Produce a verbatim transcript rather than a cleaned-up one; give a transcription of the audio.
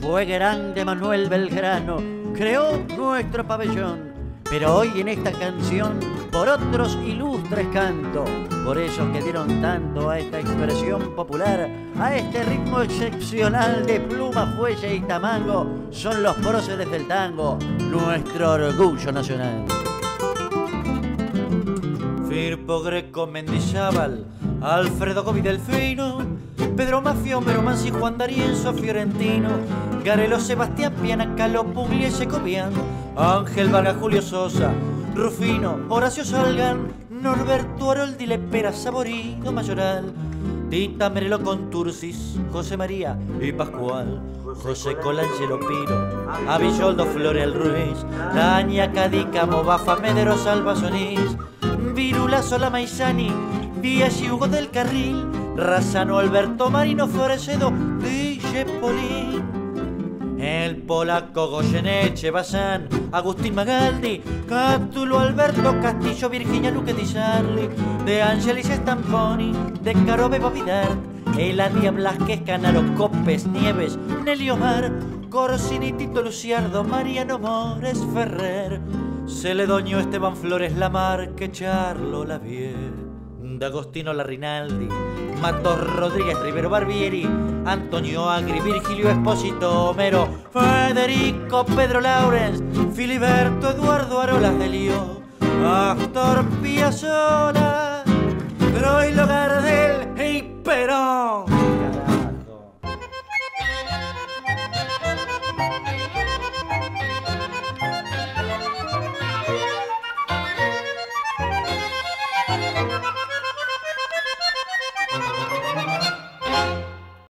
Fue grande Manuel Belgrano, creó nuestro pabellón, pero hoy en esta canción por otros ilustres canto, por ellos que dieron tanto a esta expresión popular, a este ritmo excepcional de pluma, fuelle y tamango, son los próceres del tango, nuestro orgullo nacional. Firpo Greco Mendizábal, Alfredo Gobbi, Delfino Pedro Maffia, Homero Manzi, Juan Darienzo, Fiorentino Garello, Sebastián Piana, Carlos Pugliese, Cobián, Ángel Vargas, Julio Sosa, Rufino, Horacio Salgán, Norberto Aroldi, Lepera, Saborido, Mayoral Tita, Merelo, Conturcis, José María y Pascual, José Colangelo, Piro, Abisholdo, Floreal Ruiz Daña, Cadícamo, Bafa, Mederos, Alba, Sonís, Virulazo, Solama y Sani, Villas y Hugo del Carril Rasano, Alberto Marino Furecedo, Billy Poli, el polaco Goyeneche, Bazán, Agustín Magaldi, Cátulo, Alberto Castillo, Virginia Luque Di Sarli, De Angelis Stamponi, De Carobe, Bovidar, Eladia Blasquez, Canaro, Copes, Nieves, Nelio Mar, Corsini, Tito Luciardo, Mariano Mores, Ferrer, Celedoño, Esteban Flores, Lamarque, Charlo, Lavier, D'Agostino, Larrinaldi, Matos Rodríguez, Rivero Barbieri, Antonio Agri, Virgilio Espósito, Homero, Federico, Pedro Lawrence, Filiberto, Eduardo Arolas de Lío, Astor Piazzolla, Troilo, Gardel y Perón.